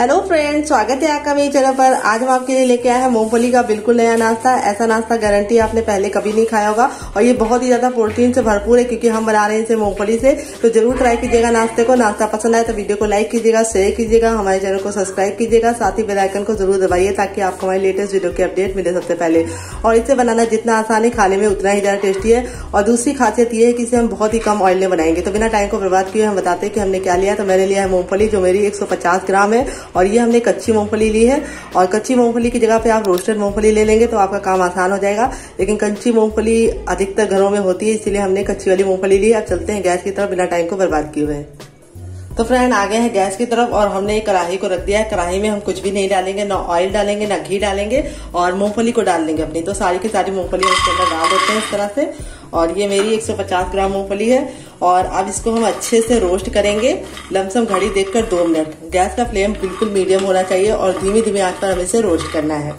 Hello friends, स्वागत है आपका मेरे चैनल पर। आज हम आपके लिए लेके आए हैं मूंगफली का बिल्कुल नया नाश्ता। ऐसा नाश्ता गारंटी आपने पहले कभी नहीं खाया होगा और ये बहुत ही ज्यादा प्रोटीन से भरपूर है क्योंकि हम बना रहे हैं इसे मूंगफली से। तो जरूर ट्राई कीजिएगा नाश्ते को। नाश्ता पसंद आए तो वीडियो को लाइक कीजिएगा, शेयर कीजिएगा, हमारे चैनल को सब्सक्राइब कीजिएगा, साथ ही बेल आइकन को जरूर दबाइए ताकि आपको हमारे लेटेस्ट वीडियो के अपडेट मिले सबसे पहले। और इसे बनाना जितना आसान है खाने में उतना ही ज्यादा टेस्टी है। और दूसरी खासियत ये है कि इसे हम बहुत ही कम ऑयल में बनाएंगे। तो बिना टाइम को बर्बाद किए हम बताते हैं कि हमने क्या लिया। तो मैंने लिया है मूंगफली जो मेरी 150 ग्राम है और ये हमने कच्ची मूंगफली ली है। और कच्ची मूंगफली की जगह पे आप रोस्टेड मूंगफली ले लेंगे तो आपका काम आसान हो जाएगा। लेकिन कच्ची मूंगफली अधिकतर घरों में होती है, इसीलिए हमने कच्ची वाली मूंगफली ली है। अब चलते हैं गैस की तरफ बिना टाइम को बर्बाद किए हुए। तो फ्रेंड आ गए हैं गैस की तरफ और हमने एक कढ़ाई को रख दिया है। कढ़ाई में हम कुछ भी नहीं डालेंगे, ना ऑयल डालेंगे, ना घी डालेंगे और मूंगफली को डाल देंगे अपनी। तो सारी की सारी मूंगफली इसके अंदर डाल देते हैं इस तरह से। और ये मेरी 150 ग्राम मूंगफली है और अब इसको हम अच्छे से रोस्ट करेंगे लमसम घड़ी देखकर 2 मिनट। गैस का फ्लेम बिल्कुल मीडियम होना चाहिए और धीमी धीमी आंच पर हमें इसे रोस्ट करना है।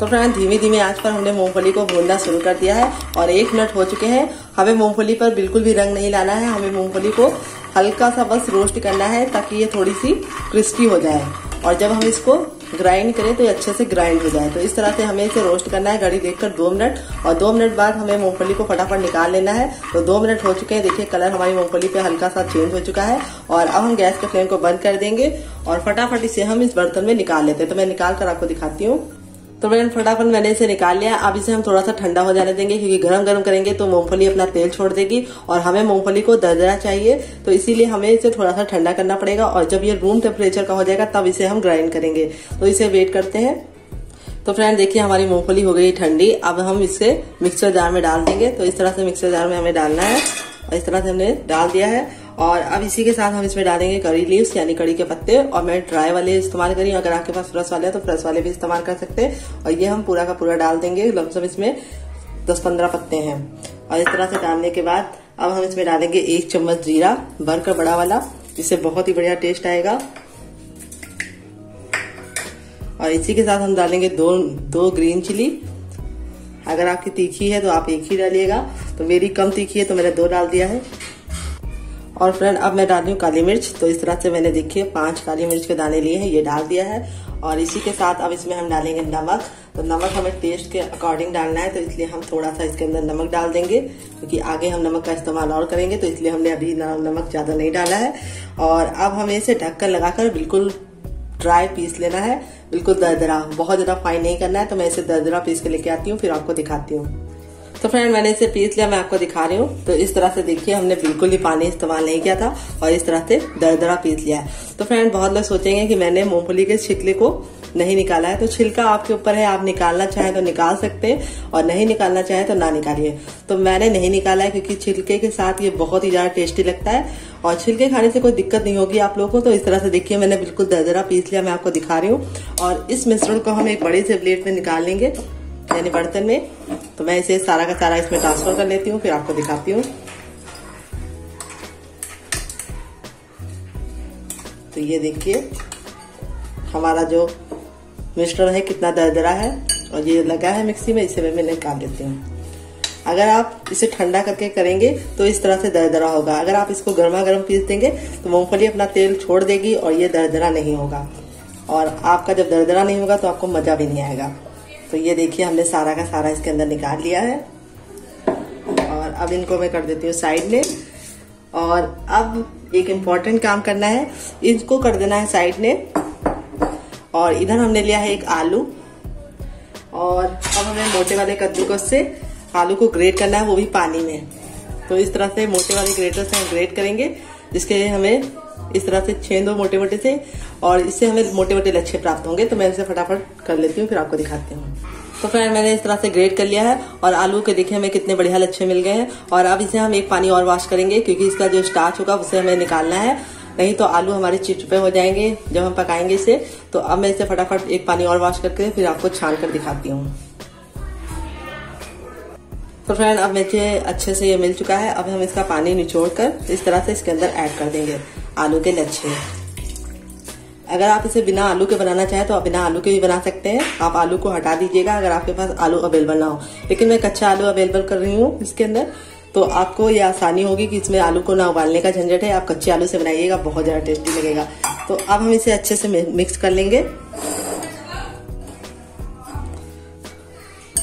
तो फ्रेंड धीमी धीमी आंच पर हमने मूंगफली को भूनना शुरू कर दिया है और 1 मिनट हो चुके हैं। हमें मूंगफली पर बिल्कुल भी रंग नहीं लाना है, हमें मूंगफली को हल्का सा बस रोस्ट करना है ताकि ये थोड़ी सी क्रिस्पी हो जाए। और जब हम इसको ग्राइंड करें तो ये अच्छे से ग्राइंड हो जाए। तो इस तरह से हमें इसे रोस्ट करना है घड़ी देखकर 2 मिनट। और 2 मिनट बाद हमें मूंगफली को फटाफट निकाल लेना है। तो 2 मिनट हो चुके हैं। देखिए कलर हमारी मूंगफली पे हल्का सा चेंज हो चुका है और अब हम गैस के फ्लेम को बंद कर देंगे और फटाफट इसे हम इस बर्तन में निकाल लेते हैं। तो मैं निकाल कर आपको दिखाती हूँ। तो फ्रेंड फटाफट मैंने इसे निकाल लिया। अब इसे हम थोड़ा सा ठंडा हो जाने देंगे क्योंकि गरम गरम करेंगे तो मूंगफली अपना तेल छोड़ देगी और हमें मूंगफली को दरदरा चाहिए। तो इसीलिए हमें इसे थोड़ा सा ठंडा करना पड़ेगा और जब ये रूम टेम्परेचर का हो जाएगा तब इसे हम ग्राइंड करेंगे। तो इसे वेट करते हैं। तो फ्रेंड देखिए हमारी मूंगफली हो गई ठंडी। अब हम इसे मिक्सर जार में डाल देंगे। तो इस तरह से मिक्सर जार में हमें डालना है और इस तरह से हमने डाल दिया है। और अब इसी के साथ हम इसमें डालेंगे करी लीव्स यानी करी के पत्ते। और मैं ड्राई वाले इस्तेमाल करी, अगर आपके पास फ्रेश वाले हैं तो फ्रेश वाले भी इस्तेमाल कर सकते हैं। और ये हम पूरा का पूरा डाल देंगे, लमसम इसमें 10-15 पत्ते हैं। और इस तरह से डालने के बाद अब हम इसमें डालेंगे 1 चम्मच जीरा भरकर बड़ा वाला, जिससे बहुत ही बढ़िया टेस्ट आएगा। और इसी के साथ हम डालेंगे दो ग्रीन चिली। अगर आपकी तीखी है तो आप 1 ही डालिएगा, तो मेरी कम तीखी है तो मैंने 2 डाल दिया है। और फ्रेंड अब मैं डाल रही हूँ काली मिर्च। तो इस तरह से मैंने देखिए 5 काली मिर्च के दाने लिए हैं, ये डाल दिया है। और इसी के साथ अब इसमें हम डालेंगे नमक। तो नमक हमें टेस्ट के अकॉर्डिंग डालना है, तो इसलिए हम थोड़ा सा इसके अंदर नमक डाल देंगे क्योंकि आगे हम नमक का इस्तेमाल और करेंगे। तो इसलिए हमने अभी नमक ज़्यादा नहीं डाला है। और अब हमें इसे ढक्कन लगाकर बिल्कुल ड्राई पीस लेना है, बिल्कुल दरदरा, बहुत ज़्यादा फाइन नहीं करना है। तो मैं इसे दरदरा पीस के लेके आती हूँ, फिर आपको दिखाती हूँ। तो फ्रेंड मैंने इसे पीस लिया, मैं आपको दिखा रही हूँ। तो इस तरह से देखिए हमने बिल्कुल भी पानी इस्तेमाल नहीं किया था और इस तरह से दरदरा पीस लिया है। तो फ्रेंड बहुत लोग सोचेंगे कि मैंने मूंगफली के छिलके को नहीं निकाला है। तो छिलका आपके ऊपर है, आप निकालना चाहें तो निकाल सकते हैं और नहीं निकालना चाहें तो ना निकालिए। तो मैंने नहीं निकाला है क्योंकि छिलके के साथ ये बहुत ही ज़्यादा टेस्टी लगता है और छिलके खाने से कोई दिक्कत नहीं होगी आप लोगों को। तो इस तरह से देखिए मैंने बिल्कुल दरदरा पीस लिया, मैं आपको दिखा रही हूँ। और इस मिश्रण को हम एक बड़े से प्लेट में निकाल लेंगे यानी बर्तन में। तो मैं इसे सारा का सारा इसमें ट्रांसफर कर लेती हूँ, फिर आपको दिखाती हूँ। तो ये देखिए हमारा जो मिश्रण है कितना दरदरा है और ये लगा है मिक्सी में, इसे मैं निकाल लेती हूँ। अगर आप इसे ठंडा करके करेंगे तो इस तरह से दरदरा होगा। अगर आप इसको गर्मा गर्म पीस देंगे तो मूंगफली अपना तेल छोड़ देगी और ये दरदरा नहीं होगा। और आपका जब दरदरा नहीं होगा तो आपको मजा भी नहीं आएगा। तो ये देखिए हमने सारा का सारा इसके अंदर निकाल लिया है और अब इनको मैं कर देती हूँ साइड में। और अब एक इम्पॉर्टेंट काम करना है, इनको कर देना है साइड में। और इधर हमने लिया है एक आलू और अब हमें मोटे वाले कद्दूकस से आलू को ग्रेट करना है, वो भी पानी में। तो इस तरह से मोटे वाले ग्रेटर से हम ग्रेट करेंगे, जिसके लिए हमें इस तरह से छेद दो मोटे मोटे से और इससे हमें मोटे मोटे लच्छे प्राप्त होंगे। तो मैं इसे फटाफट कर लेती हूँ, फिर आपको दिखाती हूँ। तो फ्रेंड मैंने इस तरह से ग्रेट कर लिया है और आलू के देखिए हमें कितने बढ़िया लच्छे मिल गए हैं। और अब इसे हम एक पानी और वॉश करेंगे क्योंकि इसका जो स्टार्च होगा उसे हमें निकालना है, नहीं तो आलू हमारे चिपचिपे हो जाएंगे जब हम पकाएंगे इसे। तो अब मैं इसे फटाफट एक पानी और वॉश करके फिर आपको छान कर दिखाती हूँ। तो फ्रेंड अब मुझे अच्छे से ये मिल चुका है। अब हम इसका पानी निचोड़ कर इस तरह से इसके अंदर ऐड कर देंगे आलू के लच्छे। अगर आप इसे बिना आलू के बनाना चाहें तो आप बिना आलू के भी बना सकते हैं, आप आलू को हटा दीजिएगा अगर आपके पास आलू अवेलेबल ना हो। लेकिन मैं कच्चा आलू अवेलेबल कर रही हूँ इसके अंदर, तो आपको ये आसानी होगी कि इसमें आलू को ना उबालने का झंझट है। आप कच्चे आलू से बनाइएगा, बहुत ज़्यादा टेस्टी लगेगा। तो अब हम इसे अच्छे से मिक्स कर लेंगे।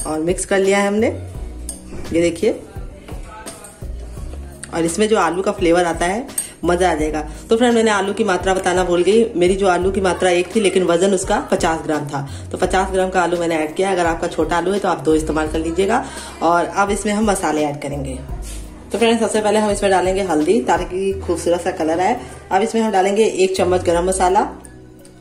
और मिक्स कर लिया है हमने, ये देखिए। और इसमें जो आलू का फ्लेवर आता है, मज़ा आ जाएगा। तो फ्रेंड, मैंने आलू की मात्रा बताना भूल गई। मेरी जो आलू की मात्रा 1 थी, लेकिन वजन उसका 50 ग्राम था, तो 50 ग्राम का आलू मैंने ऐड किया। अगर आपका छोटा आलू है तो आप 2 इस्तेमाल कर लीजिएगा। और अब इसमें हम मसाले ऐड करेंगे। तो फ्रेंड, सबसे पहले हम इसमें डालेंगे हल्दी, ताकि खूबसूरत सा कलर आए। अब इसमें हम डालेंगे 1 चम्मच गरम मसाला,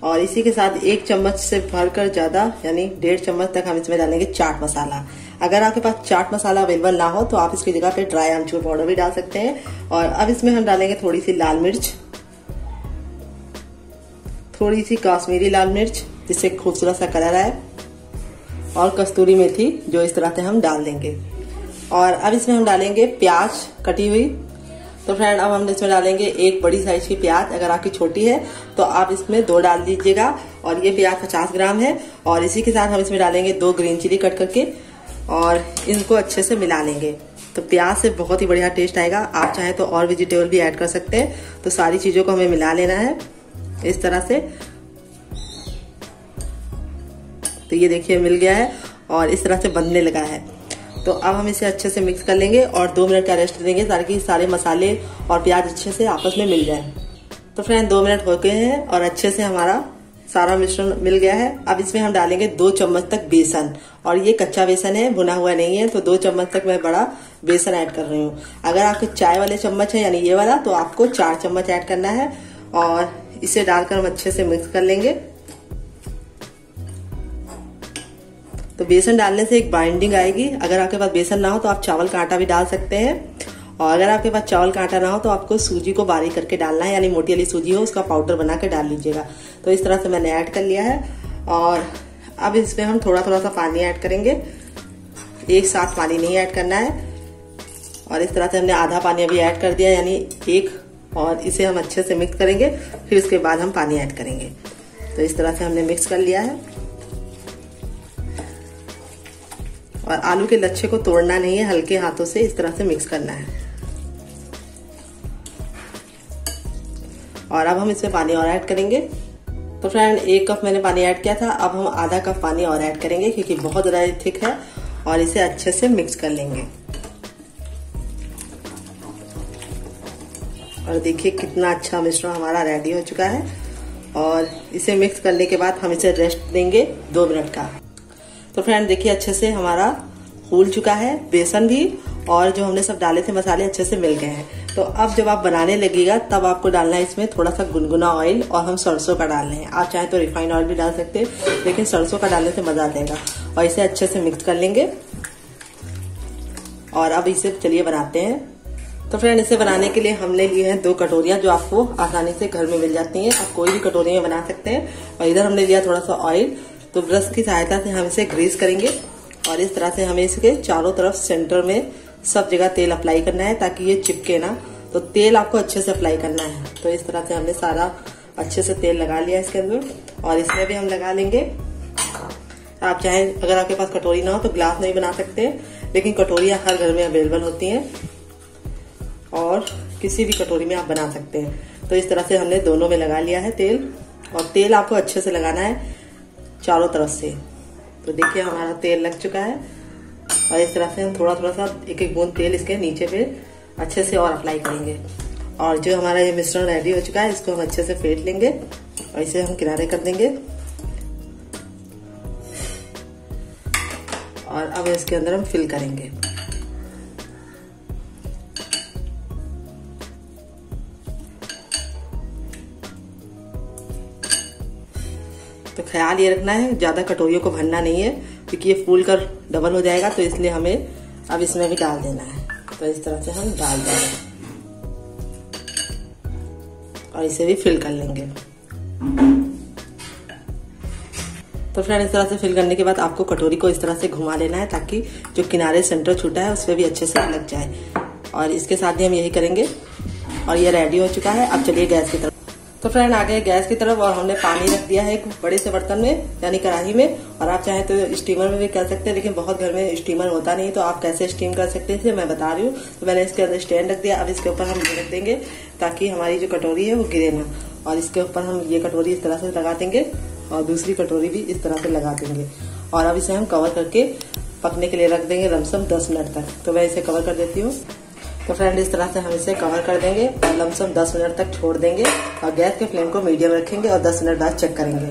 और इसी के साथ 1 चम्मच से भरकर ज़्यादा यानी 1.5 चम्मच तक हम इसमें डालेंगे चाट मसाला। अगर आपके पास चाट मसाला अवेलेबल ना हो तो आप इसकी जगह पे ड्राई आमचूर पाउडर भी डाल सकते हैं। और अब इसमें हम डालेंगे थोड़ी सी लाल मिर्च, थोड़ी सी कश्मीरी लाल मिर्च, जिससे खूबसूरत सा कलर आए, और कस्तूरी मेथी, जो इस तरह से हम डाल देंगे। और अब इसमें हम डालेंगे प्याज कटी हुई। तो फ्रेंड, अब हम इसमें डालेंगे 1 बड़ी साइज की प्याज। अगर आपकी छोटी है तो आप इसमें 2 डाल दीजिएगा, और ये प्याज 50 ग्राम है। और इसी के साथ हम इसमें डालेंगे 2 ग्रीन चिली कट करके, और इनको अच्छे से मिला लेंगे। तो प्याज से बहुत ही बढ़िया टेस्ट आएगा। आप चाहे तो और वेजिटेबल भी ऐड कर सकते हैं। तो सारी चीज़ों को हमें मिला लेना है इस तरह से। तो ये देखिए मिल गया है, और इस तरह से बनने लगा है। तो अब हम इसे अच्छे से मिक्स कर लेंगे और 2 मिनट का रेस्ट देंगे, ताकि सारे मसाले और प्याज अच्छे से आपस में मिल जाए। तो फ्रेंड, 2 मिनट हो गए हैं और अच्छे से हमारा सारा मिश्रण मिल गया है। अब इसमें हम डालेंगे 2 चम्मच तक बेसन, और ये कच्चा बेसन है, भुना हुआ नहीं है। तो 2 चम्मच तक मैं बड़ा बेसन ऐड कर रही हूँ। अगर आपके चाय वाले चम्मच है यानी ये वाला, तो आपको 4 चम्मच ऐड करना है। और इसे डालकर हम अच्छे से मिक्स कर लेंगे। तो बेसन डालने से एक बाइंडिंग आएगी। अगर आपके पास बेसन ना हो तो आप चावल का आटा भी डाल सकते हैं। और अगर आपके पास चावल का आटा ना हो तो आपको सूजी को बारीक करके डालना है, यानी मोटी वाली सूजी हो उसका पाउडर बना के डाल लीजिएगा। तो इस तरह से मैंने ऐड कर लिया है। और अब इसमें हम थोड़ा थोड़ा सा पानी ऐड करेंगे, एक साथ पानी नहीं ऐड करना है। और इस तरह से हमने आधा पानी अभी ऐड कर दिया, यानी 1। और इसे हम अच्छे से मिक्स करेंगे, फिर उसके बाद हम पानी ऐड करेंगे। तो इस तरह से हमने मिक्स कर लिया है। और आलू के लच्छे को तोड़ना नहीं है, हल्के हाथों से इस तरह से मिक्स करना है। और अब हम इसमें पानी और ऐड करेंगे। तो फ्रेंड, 1 कप मैंने पानी ऐड किया था, अब हम आधा कप पानी और ऐड करेंगे, क्योंकि बहुत ज़्यादा थिक है। और इसे अच्छे से मिक्स कर लेंगे। और देखिए कितना अच्छा मिश्रण हमारा रेडी हो चुका है। और इसे मिक्स करने के बाद हम इसे रेस्ट देंगे 2 मिनट का। तो फ्रेंड, देखिए अच्छे से हमारा फूल चुका है बेसन भी, और जो हमने सब डाले थे मसाले अच्छे से मिल गए हैं। तो अब जब आप बनाने लगेगा तब आपको डालना है इसमें थोड़ा सा गुनगुना ऑयल, और हम सरसों का डाल रहे हैं। आप चाहे तो रिफाइंड ऑयल भी डाल सकते हैं, लेकिन सरसों का डालने से मज़ा आ जाएगा। और इसे अच्छे से मिक्स कर लेंगे। और अब इसे चलिए बनाते हैं। तो फ्रेंड, इसे बनाने के लिए हमने लिए हैं 2 कटोरियाँ, जो आपको आसानी से घर में मिल जाती हैं। आप कोई भी कटोरी में बना सकते हैं। और इधर हमने लिया थोड़ा सा ऑयल। तो ब्रश की सहायता से हम इसे ग्रीस करेंगे, और इस तरह से हमें इसके चारों तरफ सेंटर में सब जगह तेल अप्लाई करना है, ताकि ये चिपके ना। तो तेल आपको अच्छे से अप्लाई करना है। तो इस तरह से हमने सारा अच्छे से तेल लगा लिया इसके अंदर, और इसमें भी हम लगा लेंगे। आप चाहें, अगर आपके पास कटोरी ना हो तो ग्लास नहीं बना सकते, लेकिन कटोरियाँ हर घर में अवेलेबल होती हैं, और किसी भी कटोरी में आप बना सकते हैं। तो इस तरह से हमने दोनों में लगा लिया है तेल, और तेल आपको अच्छे से लगाना है चारों तरफ से। तो देखिए हमारा तेल लग चुका है। और इस तरह से हम थोड़ा थोड़ा सा एक बूंद तेल इसके नीचे पे अच्छे से और अप्लाई करेंगे। और जो हमारा ये मिश्रण रेडी हो चुका है, इसको हम अच्छे से फेंट लेंगे, और इसे हम किनारे कर देंगे। और अब इसके अंदर हम फिल करेंगे। तो ख्याल ये रखना है, ज़्यादा कटोरियों को भरना नहीं है, क्योंकि ये फूल कर डबल हो जाएगा। तो इसलिए हमें अब इसमें भी डाल देना है। तो इस तरह से हम डाल देंगे, और इसे भी फिल कर लेंगे। तो फ्रेंड, इस तरह से फिल करने के बाद आपको कटोरी को इस तरह से घुमा लेना है, ताकि जो किनारे सेंटर छूटा है उस पर भी अच्छे से लग जाए। और इसके साथ ही हम यही करेंगे। और ये रेडी हो चुका है। अब चलिए गैस की तरफ। तो फ्रेंड, आ गए गैस की तरफ, और हमने पानी रख दिया है एक बड़े से बर्तन में, यानी कढ़ाई में। और आप चाहे तो स्टीमर में भी कर सकते हैं, लेकिन बहुत घर में स्टीमर होता नहीं, तो आप कैसे स्टीम कर सकते हैं इसे मैं बता रही हूँ। तो मैंने इसके अंदर स्टैंड रख दिया। अब इसके ऊपर हम ये रख देंगे, ताकि हमारी जो कटोरी है वो गिरे ना। और इसके ऊपर हम ये कटोरी इस तरह से लगा देंगे और दूसरी कटोरी भी इस तरह से लगा देंगे। और अब इसे हम कवर करके पकने के लिए रख देंगे लमसम 10 मिनट तक। तो मैं इसे कवर कर देती हूँ। तो फ्रेंड इस तरह से हम इसे कवर कर देंगे और लमसम 10 मिनट तक छोड़ देंगे और गैस के फ्लेम को मीडियम रखेंगे और 10 मिनट बाद चेक करेंगे।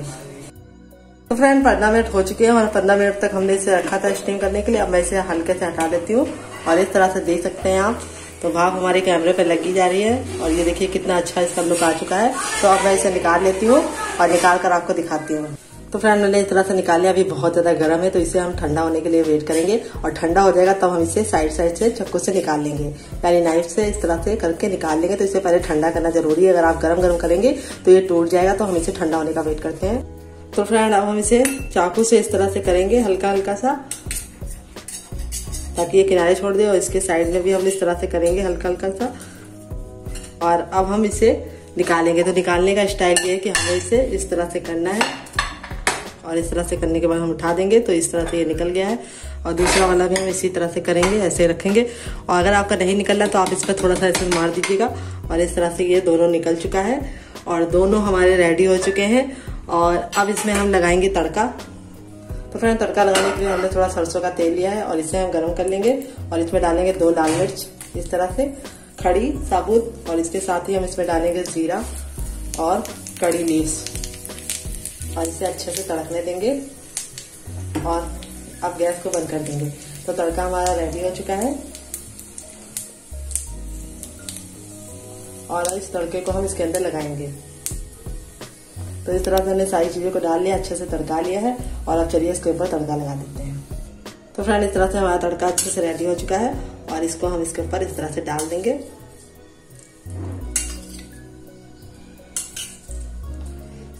तो फ्रेंड 15 मिनट हो चुके हैं और 15 मिनट तक हमने इसे रखा था स्टीम करने के लिए। अब मैं इसे हल्के से हटा लेती हूँ और इस तरह से देख सकते हैं आप, तो भाप हमारे कैमरे पर लगी जा रही है और ये देखिए कितना अच्छा इसका लुक आ चुका है। तो अब मैं इसे निकाल लेती हूँ और निकाल कर आपको दिखाती हूँ। तो फ्रेंड मैंने इस तरह से निकाले, अभी बहुत ज्यादा गर्म है तो इसे हम ठंडा होने के लिए वेट करेंगे और ठंडा हो जाएगा तब तो हम इसे साइड साइड से चक्कू से निकाल लेंगे, यानी नाइफ से इस तरह से करके निकाल लेंगे। तो इसे पहले ठंडा करना जरूरी है, अगर आप गरम गरम करेंगे तो ये टूट जाएगा। तो हम इसे ठंडा होने का वेट करते हैं। तो फ्रेंड अब हम इसे चाकू से इस तरह से करेंगे हल्का हल्का सा, ताकि ये किनारे छोड़ दे, और इसके साइड में भी हम इस तरह से करेंगे हल्का हल्का सा। और अब हम इसे निकालेंगे। तो निकालने का स्टाइल ये है कि हमें इसे इस तरह से करना है और इस तरह से करने के बाद हम उठा देंगे। तो इस तरह से ये निकल गया है और दूसरा वाला भी हम इसी तरह से करेंगे, ऐसे रखेंगे। और अगर आपका नहीं निकलना तो आप इस पर थोड़ा सा ऐसे मार दीजिएगा और इस तरह से ये दोनों निकल चुका है और दोनों हमारे रेडी हो चुके हैं। और अब इसमें हम लगाएंगे तड़का। तो फ्रेंड तड़का लगाने के लिए हमने थोड़ा सरसों का तेल लिया है और इसे हम गर्म कर लेंगे और इसमें डालेंगे 2 लाल मिर्च इस तरह से खड़ी साबुत, और इसके साथ ही हम इसमें डालेंगे जीरा और कड़ी लीव्स और इसे अच्छे से तड़कने देंगे और अब गैस को बंद कर देंगे। तो तड़का हमारा रेडी हो चुका है और इस तड़के को हम इसके अंदर लगाएंगे। तो इस तरह से हमने सारी चीज़ों को डाल लिया, अच्छे से तड़का लिया है और अब चलिए इसके ऊपर तड़का लगा देते हैं। तो फ्रेंड इस तरह से हमारा तड़का अच्छे से रेडी हो चुका है और इसको हम इसके ऊपर इस तरह से डाल देंगे।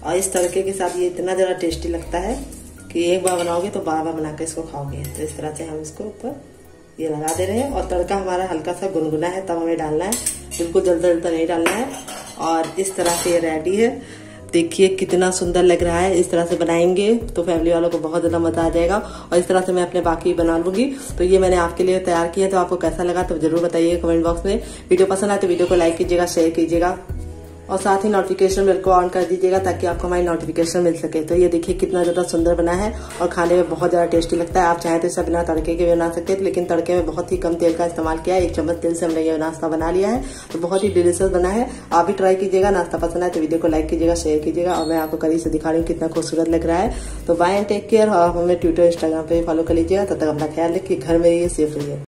और इस तड़के के साथ ये इतना ज़्यादा टेस्टी लगता है कि एक बार बनाओगे तो बार बार बना के इसको खाओगे। तो इस तरह से हम इसको ऊपर ये लगा दे रहे हैं और तड़का हमारा हल्का सा गुनगुना है तब हमें डालना है, बिल्कुल जलता जलता नहीं डालना है। और इस तरह से ये रेडी है, देखिए कितना सुंदर लग रहा है। इस तरह से बनाएंगे तो फैमिली वालों को बहुत ज़्यादा मज़ा आ जाएगा। और इस तरह से मैं अपने बाकी बना लूँगी। तो ये मैंने आपके लिए तैयार किया है, तो आपको कैसा लगा तो ज़रूर बताइए कमेंट बॉक्स में। वीडियो पसंद आए तो वीडियो को लाइक कीजिएगा, शेयर कीजिएगा और साथ ही नोटिफिकेशन बेल को ऑन कर दीजिएगा ताकि आपको हमारी नोटिफिकेशन मिल सके। तो ये देखिए कितना ज़्यादा सुंदर बना है और खाने में बहुत ज़्यादा टेस्टी लगता है। आप चाहें तो इसे बिना तड़के के भी बना सकते हैं, लेकिन तड़के में बहुत ही कम तेल का इस्तेमाल किया है। 1 चम्मच तेल से हमने ये नाश्ता बना लिया है, तो बहुत ही डिलीशियस बना है। आप भी ट्राई कीजिएगा। नाश्ता पसंद आए तो वीडियो को लाइक कीजिएगा, शेयर कीजिएगा और मैं आपको करीब से दिखा रही हूँ कितना खूबसूरत लग रहा है। तो बाय एंड टेक केयर और हमें ट्विटर इंस्टाग्राम पर फॉलो कर लीजिएगा। तब तक अपना ख्याल रखिए, घर में रहिए, सेफ रहिए।